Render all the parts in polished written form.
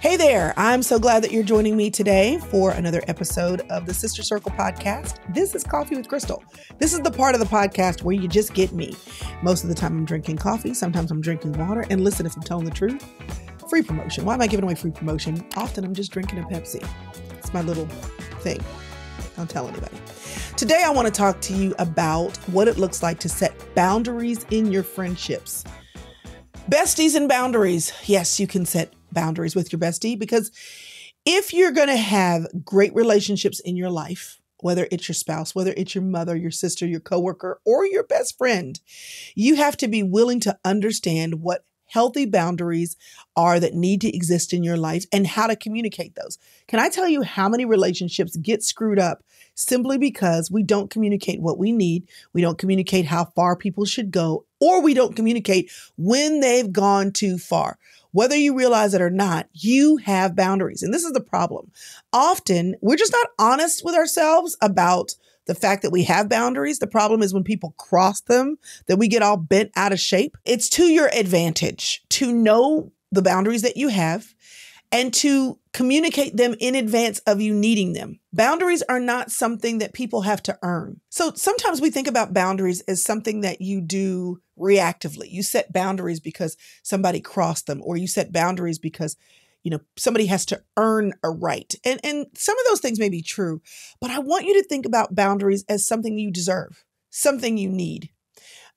Hey there, I'm so glad that you're joining me today for another episode of the Sister Circle Podcast. This is Coffee with Crystal. This is the part of the podcast where you just get me. Most of the time I'm drinking coffee, sometimes I'm drinking water, and listen, if I'm telling the truth, free promotion. Why am I giving away free promotion? Often I'm just drinking a Pepsi. It's my little thing. Don't tell anybody. Today I want to talk to you about what it looks like to set boundaries in your friendships. Besties and boundaries. Yes, you can set boundaries with your bestie, because if you're going to have great relationships in your life, whether it's your spouse, whether it's your mother, your sister, your coworker, or your best friend, you have to be willing to understand what healthy boundaries are that need to exist in your life and how to communicate those. Can I tell you how many relationships get screwed up simply because we don't communicate what we need, we don't communicate how far people should go, or we don't communicate when they've gone too far? Whether you realize it or not, you have boundaries. And this is the problem. Often, we're just not honest with ourselves about the fact that we have boundaries. The problem is when people cross them, that we get all bent out of shape. It's to your advantage to know the boundaries that you have and to communicate them in advance of you needing them. Boundaries are not something that people have to earn. So sometimes we think about boundaries as something that you do reactively. You set boundaries because somebody crossed them, or you set boundaries because, you know, somebody has to earn a right. And some of those things may be true, but I want you to think about boundaries as something you deserve, something you need.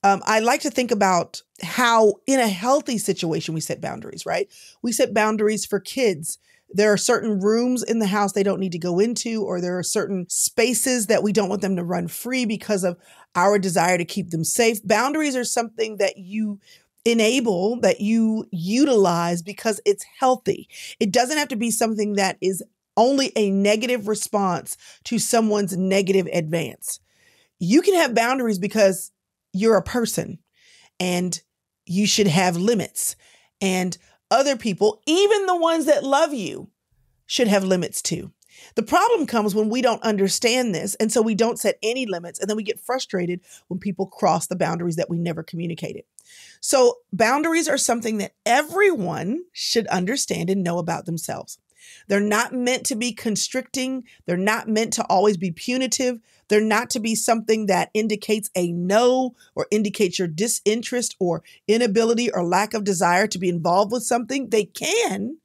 I like to think about how in a healthy situation we set boundaries, right? We set boundaries for kids. There are certain rooms in the house they don't need to go into, or there are certain spaces that we don't want them to run free because of our desire to keep them safe. Boundaries are something that you enable, that you utilize because it's healthy. It doesn't have to be something that is only a negative response to someone's negative advance. You can have boundaries because you're a person and you should have limits, and other people, even the ones that love you, should have limits too. The problem comes when we don't understand this, and so we don't set any limits, and then we get frustrated when people cross the boundaries that we never communicated. So boundaries are something that everyone should understand and know about themselves. They're not meant to be constricting. They're not meant to always be punitive. They're not to be something that indicates a no or indicates your disinterest or inability or lack of desire to be involved with something. They can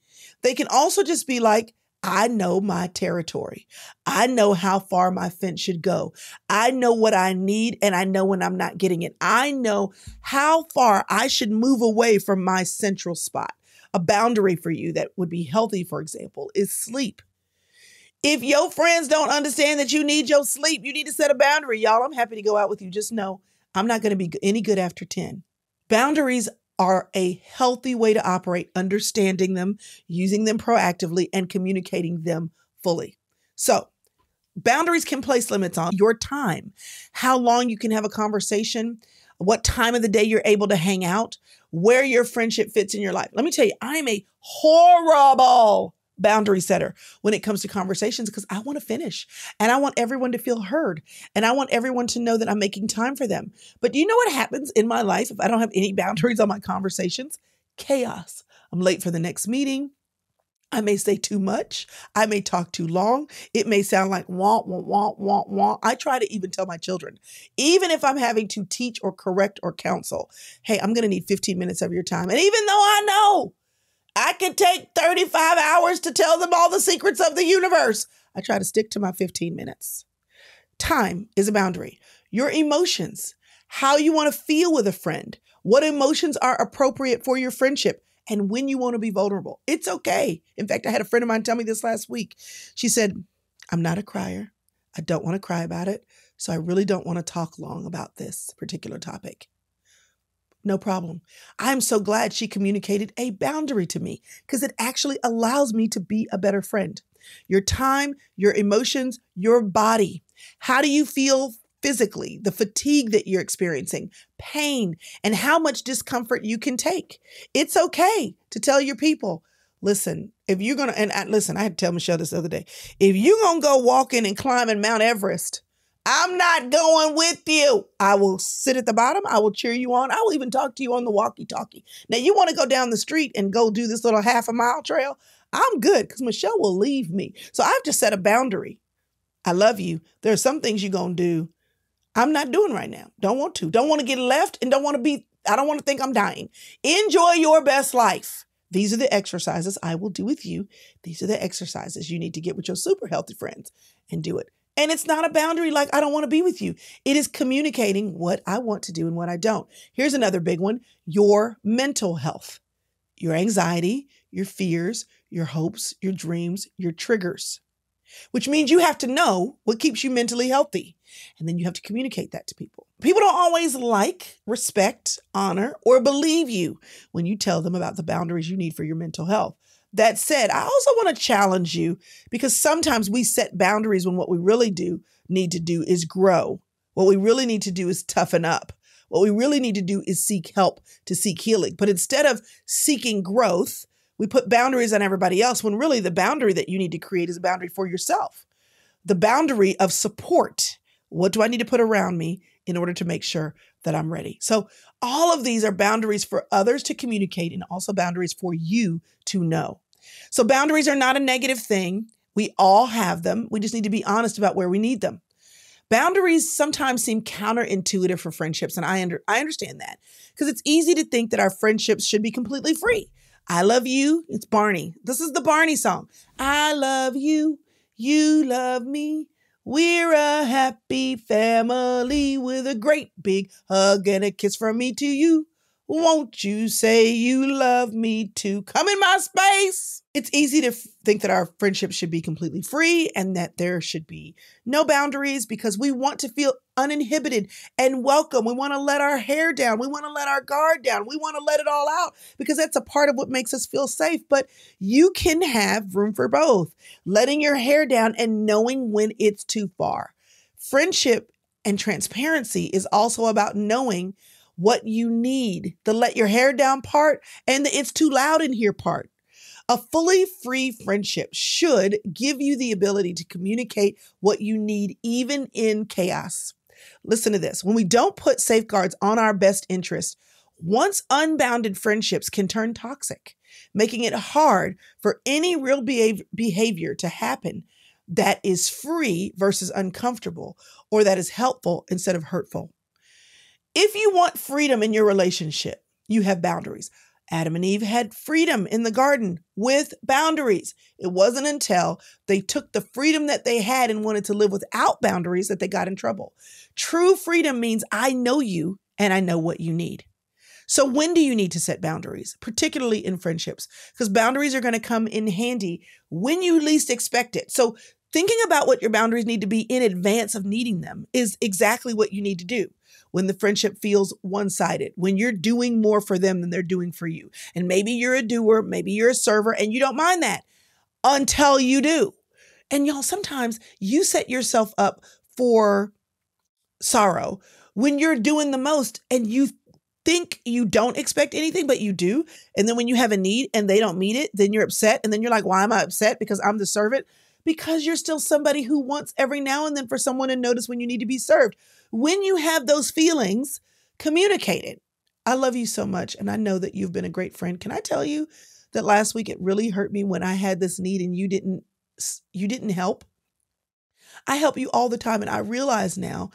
also just be like, I know my territory. I know how far my fence should go. I know what I need, and I know when I'm not getting it. I know how far I should move away from my central spot. A boundary for you that would be healthy, for example, is sleep. If your friends don't understand that you need your sleep, you need to set a boundary. Y'all, I'm happy to go out with you. Just know I'm not going to be any good after 10. Boundaries are a healthy way to operate, understanding them, using them proactively, and communicating them fully. So boundaries can place limits on your time, how long you can have a conversation, what time of the day you're able to hang out, where your friendship fits in your life. Let me tell you, I'm a horrible boundary setter when it comes to conversations, because I want to finish and I want everyone to feel heard and I want everyone to know that I'm making time for them. But do you know what happens in my life if I don't have any boundaries on my conversations? Chaos. I'm late for the next meeting. I may say too much. I may talk too long. It may sound like wah, wah, wah. I try to even tell my children, even if I'm having to teach or correct or counsel, hey, I'm going to need 15 minutes of your time. And even though I know I could take 35 hours to tell them all the secrets of the universe, I try to stick to my 15 minutes. Time is a boundary. Your emotions, how you want to feel with a friend, what emotions are appropriate for your friendship, and when you want to be vulnerable. It's okay. In fact, I had a friend of mine tell me this last week. She said, I'm not a crier. I don't want to cry about it. So I really don't want to talk long about this particular topic. No problem. I'm so glad she communicated a boundary to me, because it actually allows me to be a better friend. Your time, your emotions, your body. How do you feel physically, the fatigue that you're experiencing, pain, and how much discomfort you can take? It's okay to tell your people, listen, if you're going to, I had to tell Michelle this the other day, if you're going to go walking and climbing Mount Everest, I'm not going with you. I will sit at the bottom. I will cheer you on. I will even talk to you on the walkie-talkie. Now, you want to go down the street and go do this little half a mile trail? I'm good because Michelle will leave me. So I've just set a boundary. I love you. There are some things you're going to do I'm not doing right now. Don't want to. Don't want to get left and don't want to be, I don't want to think I'm dying. Enjoy your best life. These are the exercises I will do with you. These are the exercises you need to get with your super healthy friends and do it. And it's not a boundary like I don't want to be with you. It is communicating what I want to do and what I don't. Here's another big one. Your mental health, your anxiety, your fears, your hopes, your dreams, your triggers, which means you have to know what keeps you mentally healthy. And then you have to communicate that to people. People don't always like, respect, honor, or believe you when you tell them about the boundaries you need for your mental health. That said, I also want to challenge you because sometimes we set boundaries when what we really do need to do is grow. What we really need to do is toughen up. What we really need to do is seek help, to seek healing. But instead of seeking growth, we put boundaries on everybody else when really the boundary that you need to create is a boundary for yourself. The boundary of support. What do I need to put around me in order to make sure that I'm ready? So all of these are boundaries for others to communicate and also boundaries for you to know. So boundaries are not a negative thing. We all have them. We just need to be honest about where we need them. Boundaries sometimes seem counterintuitive for friendships, and I understand that because it's easy to think that our friendships should be completely free. I love you. It's Barney. This is the Barney song. I love you. You love me. We're a happy family with a great big hug and a kiss from me to you. Won't you say you love me too? Come in my space. It's easy to think that our friendship should be completely free and that there should be no boundaries because we want to feel uninhibited and welcome. We want to let our hair down. We want to let our guard down. We want to let it all out because that's a part of what makes us feel safe. But you can have room for both, letting your hair down and knowing when it's too far. Friendship and transparency is also about knowing what you need, the let your hair down part and the it's too loud in here part. A fully free friendship should give you the ability to communicate what you need, even in chaos. Listen to this. When we don't put safeguards on our best interest, once unbounded friendships can turn toxic, making it hard for any real behavior to happen that is free versus uncomfortable or that is helpful instead of hurtful. If you want freedom in your relationship, you have boundaries. Adam and Eve had freedom in the garden with boundaries. It wasn't until they took the freedom that they had and wanted to live without boundaries that they got in trouble. True freedom means I know you and I know what you need. So when do you need to set boundaries, particularly in friendships? Because boundaries are going to come in handy when you least expect it. So thinking about what your boundaries need to be in advance of needing them is exactly what you need to do. When the friendship feels one-sided, when you're doing more for them than they're doing for you. And maybe you're a doer, maybe you're a server, and you don't mind that until you do. And y'all, sometimes you set yourself up for sorrow when you're doing the most and you think you don't expect anything, but you do. And then when you have a need and they don't meet it, then you're upset. And then you're like, why am I upset? Because I'm the servant. Because you're still somebody who wants every now and then for someone to notice when you need to be served. When you have those feelings, communicate it. I love you so much. And I know that you've been a great friend. Can I tell you that last week it really hurt me when I had this need and you didn't help? I help you all the time. And I realize now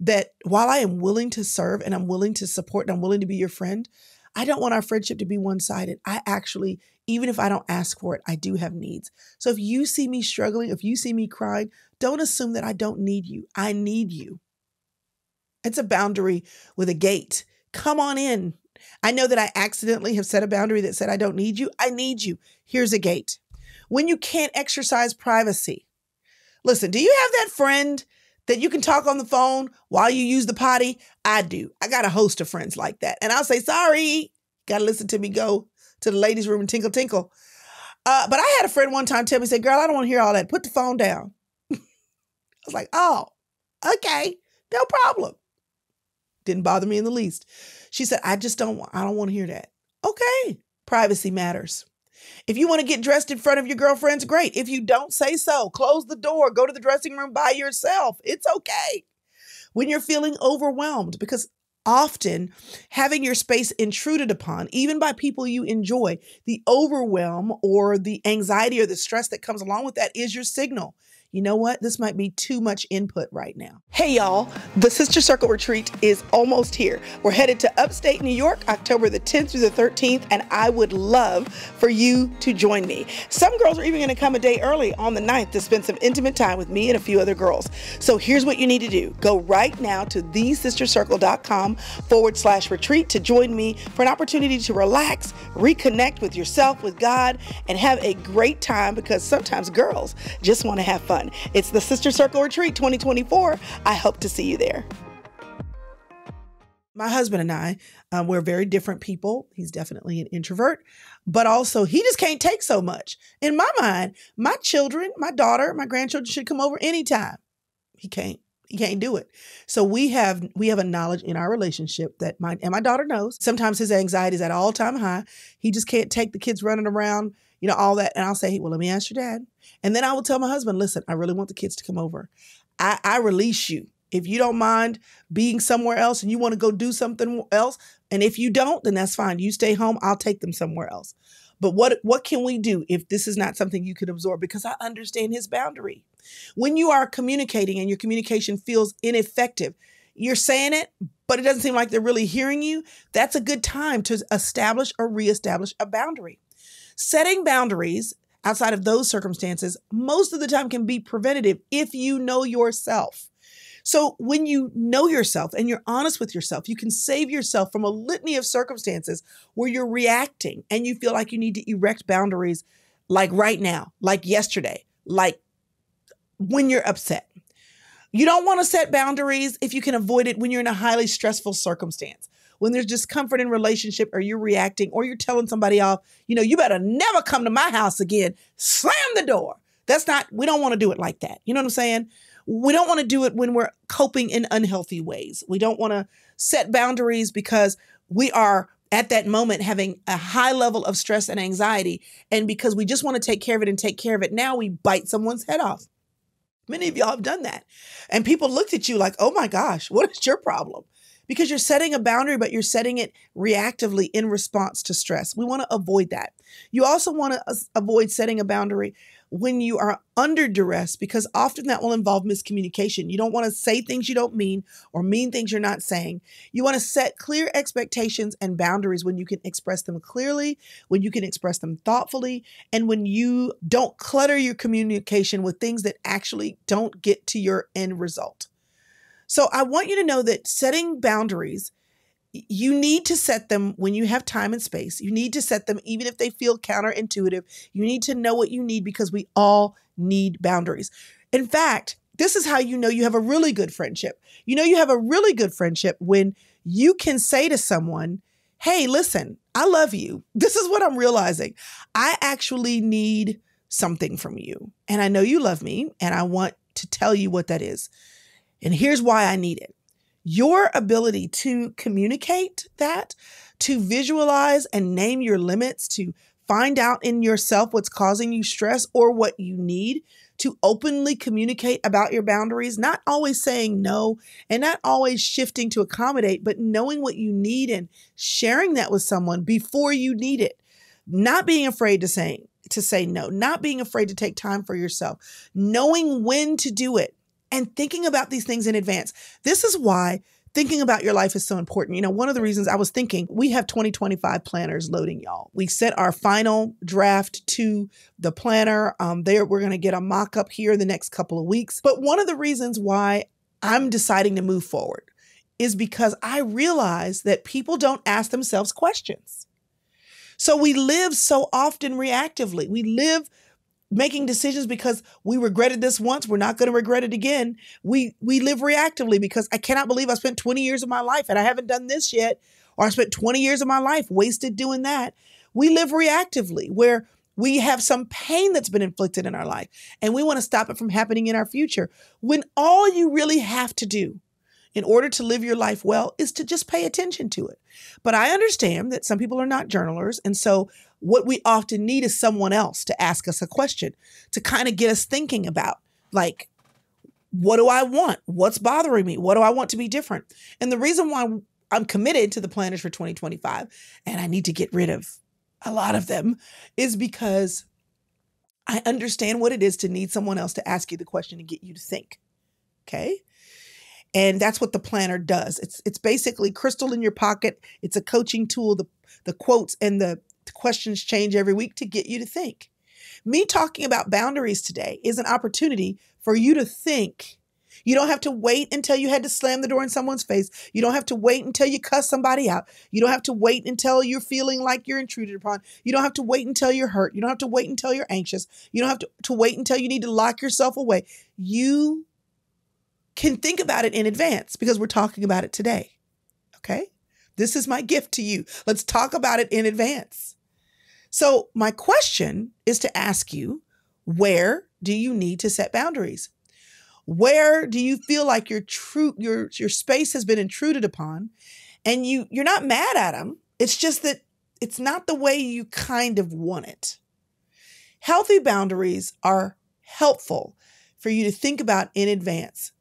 that while I am willing to serve and I'm willing to support and I'm willing to be your friend, I don't want our friendship to be one-sided. I actually, even if I don't ask for it, I do have needs. So if you see me struggling, if you see me crying, don't assume that I don't need you. I need you. It's a boundary with a gate. Come on in. I know that I accidentally have set a boundary that said, I don't need you. I need you. Here's a gate. When you can't exercise privacy. Listen, do you have that friend that you can talk on the phone while you use the potty? I do. I got a host of friends like that. And I'll say, sorry, got to listen to me go to the ladies' room and tinkle, tinkle. But I had a friend one time tell me, say, girl, I don't want to hear all that. Put the phone down. I was like, oh, okay, no problem. Didn't bother me in the least. She said, I don't want to hear that. Okay. Privacy matters. If you want to get dressed in front of your girlfriends, great. If you don't, say so. Close the door, go to the dressing room by yourself. It's okay. When you're feeling overwhelmed, because often having your space intruded upon, even by people you enjoy, the overwhelm or the anxiety or the stress that comes along with that is your signal. You know what? This might be too much input right now. Hey y'all, the Sister Circle Retreat is almost here. We're headed to upstate New York, October the 10th through the 13th, and I would love for you to join me. Some girls are even gonna come a day early on the 9th to spend some intimate time with me and a few other girls. So here's what you need to do. Go right now to thesistercircle.com/retreat to join me for an opportunity to relax, reconnect with yourself, with God, and have a great time, because sometimes girls just wanna have fun. It's the Sister Circle Retreat 2024. I hope to see you there. My husband and I, we're very different people. He's definitely an introvert, but also he just can't take so much. In my mind, my children, my daughter, my grandchildren should come over anytime. He can't do it. So we have a knowledge in our relationship that my daughter knows. Sometimes his anxiety is at all-time high. He just can't take the kids running around, you know, all that. And I'll say, hey, well, let me ask your dad. And then I will tell my husband, listen, I really want the kids to come over. I release you. If you don't mind being somewhere else and you want to go do something else, and if you don't, then that's fine. You stay home. I'll take them somewhere else. But what can we do if this is not something you could absorb? Because I understand his boundary. When you are communicating and your communication feels ineffective, you're saying it, but it doesn't seem like they're really hearing you. That's a good time to establish or reestablish a boundary. Setting boundaries outside of those circumstances most of the time can be preventative if you know yourself. So when you know yourself and you're honest with yourself, you can save yourself from a litany of circumstances where you're reacting and you feel like you need to erect boundaries, like right now, like yesterday, like when you're upset. You don't want to set boundaries if you can avoid it when you're in a highly stressful circumstance, when there's discomfort in relationship or you're reacting or you're telling somebody off, you know, you better never come to my house again. Slam the door. That's not, we don't want to do it like that. You know what I'm saying? We don't want to do it when we're coping in unhealthy ways. We don't want to set boundaries because we are at that moment having a high level of stress and anxiety. And because we just want to take care of it and take care of it now, we bite someone's head off. Many of y'all have done that. And people looked at you like, oh my gosh, what is your problem? Because you're setting a boundary, but you're setting it reactively in response to stress. We want to avoid that. You also want to avoid setting a boundary when you are under duress, because often that will involve miscommunication. You don't want to say things you don't mean or mean things you're not saying. You want to set clear expectations and boundaries when you can express them clearly, when you can express them thoughtfully, and when you don't clutter your communication with things that actually don't get to your end result. So I want you to know that setting boundaries, you need to set them when you have time and space. You need to set them even if they feel counterintuitive. You need to know what you need, because we all need boundaries. In fact, this is how you know you have a really good friendship. You know you have a really good friendship when you can say to someone, hey, listen, I love you. This is what I'm realizing. I actually need something from you. And I know you love me, and I want to tell you what that is. And here's why I need it. Your ability to communicate that, to visualize and name your limits, to find out in yourself what's causing you stress or what you need, to openly communicate about your boundaries, not always saying no and not always shifting to accommodate, but knowing what you need and sharing that with someone before you need it. Not being afraid to say no, not being afraid to take time for yourself, knowing when to do it, and thinking about these things in advance. This is why thinking about your life is so important. You know, one of the reasons I was thinking, we have 2025 planners loading, y'all. We sent our final draft to the planner. We're going to get a mock-up here in the next couple of weeks. But one of the reasons why I'm deciding to move forward is because I realize that people don't ask themselves questions. So we live so often reactively. We live making decisions because we regretted this once, we're not going to regret it again. We live reactively because I cannot believe I spent 20 years of my life and I haven't done this yet, or I spent 20 years of my life wasted doing that. We live reactively where we have some pain that's been inflicted in our life and we want to stop it from happening in our future, when all you really have to do in order to live your life well is to just pay attention to it. But I understand that some people are not journalers, and so what we often need is someone else to ask us a question, to kind of get us thinking about, like, what do I want? What's bothering me? What do I want to be different? And the reason why I'm committed to the planners for 2025 and I need to get rid of a lot of them, is because I understand what it is to need someone else to ask you the question and get you to think. Okay. And that's what the planner does. It's basically crystal in your pocket. It's a coaching tool. The quotes and the questions change every week to get you to think. Me talking about boundaries today is an opportunity for you to think. You don't have to wait until you had to slam the door in someone's face. You don't have to wait until you cuss somebody out. You don't have to wait until you're feeling like you're intruded upon. You don't have to wait until you're hurt. You don't have to wait until you're anxious. You don't have to wait until you need to lock yourself away. You can think about it in advance because we're talking about it today. Okay? This is my gift to you. Let's talk about it in advance. So my question is to ask you, where do you need to set boundaries? Where do you feel like your space has been intruded upon, and you're not mad at them? It's just that it's not the way you kind of want it. Healthy boundaries are helpful for you to think about in advance.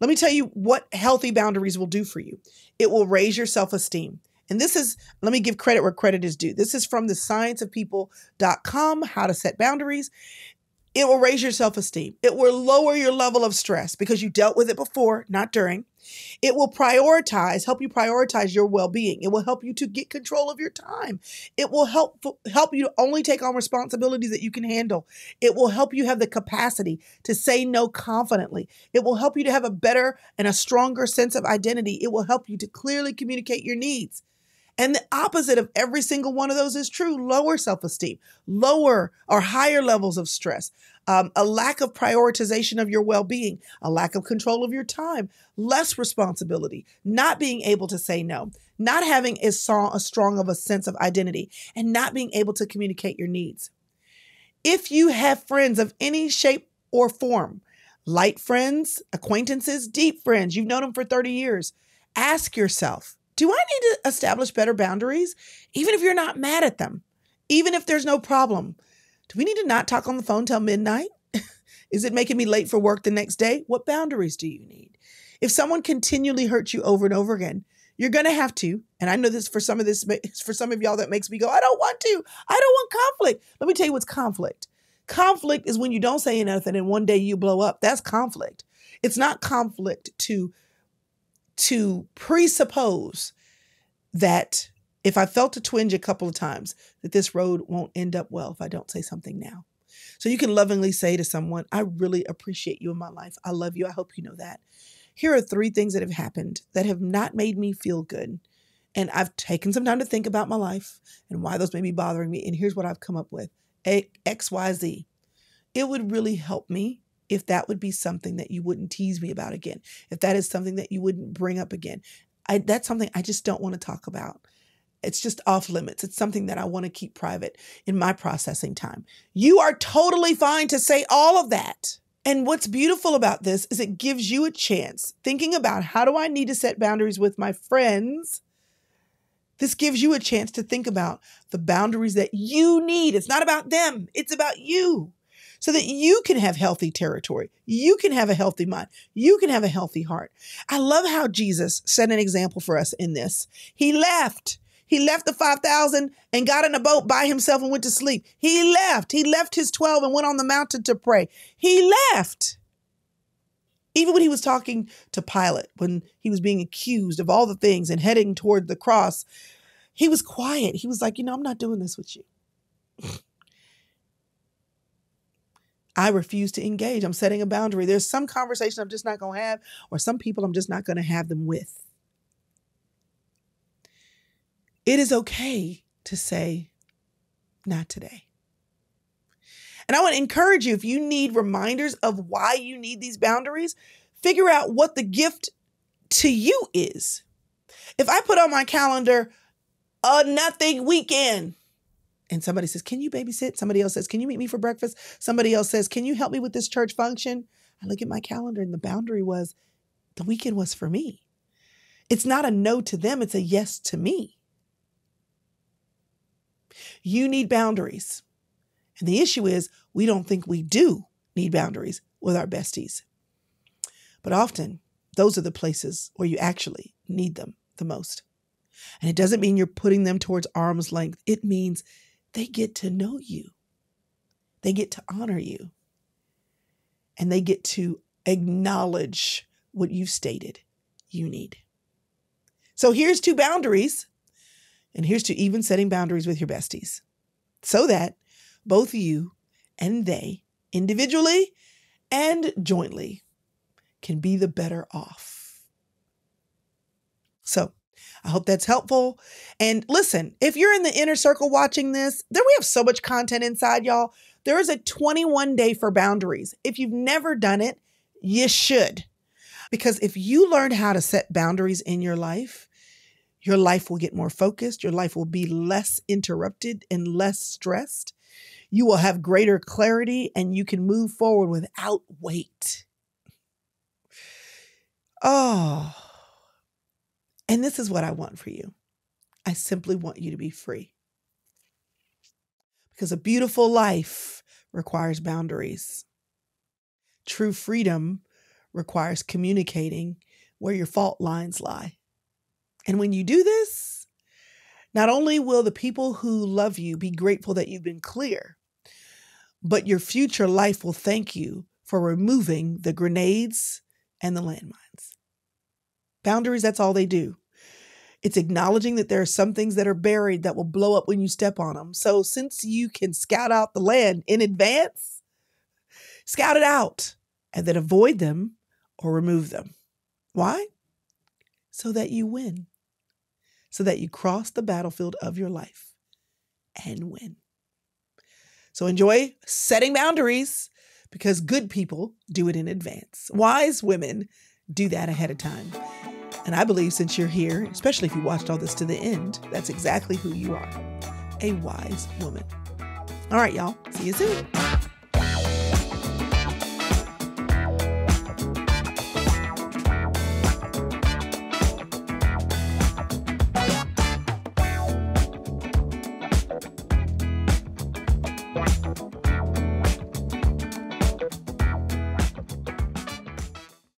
Let me tell you what healthy boundaries will do for you. It will raise your self-esteem. And this is, let me give credit where credit is due. This is from thescienceofpeople.com, how to set boundaries. It will raise your self-esteem. It will lower your level of stress because you dealt with it before, not during. It will help you prioritize your well-being. It will help you to get control of your time. It will help you to only take on responsibilities that you can handle. It will help you have the capacity to say no confidently. It will help you to have a better and a stronger sense of identity. It will help you to clearly communicate your needs. And the opposite of every single one of those is true. Lower self-esteem, lower or higher levels of stress, a lack of prioritization of your well-being, a lack of control of your time, less responsibility, not being able to say no, not having as strong of a sense of identity, and not being able to communicate your needs. If you have friends of any shape or form, light friends, acquaintances, deep friends, you've known them for 30 years, ask yourself, do I need to establish better boundaries? Even if you're not mad at them, even if there's no problem, do we need to not talk on the phone till midnight? Is it making me late for work the next day? What boundaries do you need? If someone continually hurts you over and over again, you're going to have to, and I know this for some of y'all that makes me go, I don't want to, I don't want conflict. Let me tell you what's conflict. Conflict is when you don't say nothing and one day you blow up. That's conflict. It's not conflict to presuppose that if I felt a twinge a couple of times, that this road won't end up well if I don't say something now. So you can lovingly say to someone, I really appreciate you in my life. I love you. I hope you know that. Here are 3 things that have happened that have not made me feel good. And I've taken some time to think about my life and why those may be bothering me. And here's what I've come up with. X, Y, Z. It would really help me if that would be something that you wouldn't tease me about again, if that is something that you wouldn't bring up again, that's something I just don't want to talk about. It's just off limits. It's something that I want to keep private in my processing time. You are totally fine to say all of that. And what's beautiful about this is it gives you a chance thinking about how do I need to set boundaries with my friends. This gives you a chance to think about the boundaries that you need. It's not about them. It's about you. So that you can have healthy territory. You can have a healthy mind. You can have a healthy heart. I love how Jesus set an example for us in this. He left the 5,000 and got in a boat by himself and went to sleep. He left his 12 and went on the mountain to pray. He left. Even when he was talking to Pilate, when he was being accused of all the things and heading toward the cross, he was quiet. He was like, I'm not doing this with you. I refuse to engage. I'm setting a boundary. There's some conversation I'm just not going to have, or some people I'm just not going to have them with. It is okay to say, not today. And I want to encourage you, if you need reminders of why you need these boundaries, figure out what the gift to you is. If I put on my calendar a nothing weekend, and somebody says, can you babysit? Somebody else says, can you meet me for breakfast? Somebody else says, can you help me with this church function? I look at my calendar and the boundary was, the weekend was for me. It's not a no to them. It's a yes to me. You need boundaries. And the issue is we don't think we do need boundaries with our besties. But often those are the places where you actually need them the most. And it doesn't mean you're putting them towards arm's length. It means they get to know you. They get to honor you. And they get to acknowledge what you've stated you need. So here's to boundaries. And here's to even setting boundaries with your besties. So that both you and they, individually and jointly, can be the better off. So I hope that's helpful. And listen, if you're in the inner circle watching this, then we have so much content inside, y'all. There is a 21 day for boundaries. If you've never done it, you should. Because if you learn how to set boundaries in your life will get more focused. Your life will be less interrupted and less stressed. You will have greater clarity and you can move forward without weight. Oh, and this is what I want for you. I simply want you to be free. Because a beautiful life requires boundaries. True freedom requires communicating where your fault lines lie. And when you do this, not only will the people who love you be grateful that you've been clear, but your future life will thank you for removing the grenades and the landmines. Boundaries, that's all they do. It's acknowledging that there are some things that are buried that will blow up when you step on them. So since you can scout out the land in advance, scout it out and then avoid them or remove them. Why? So that you win. So that you cross the battlefield of your life and win. So enjoy setting boundaries because good people do it in advance. Wise women do that ahead of time. And I believe since you're here, especially if you watched all this to the end, that's exactly who you are, a wise woman. All right, y'all. See you soon.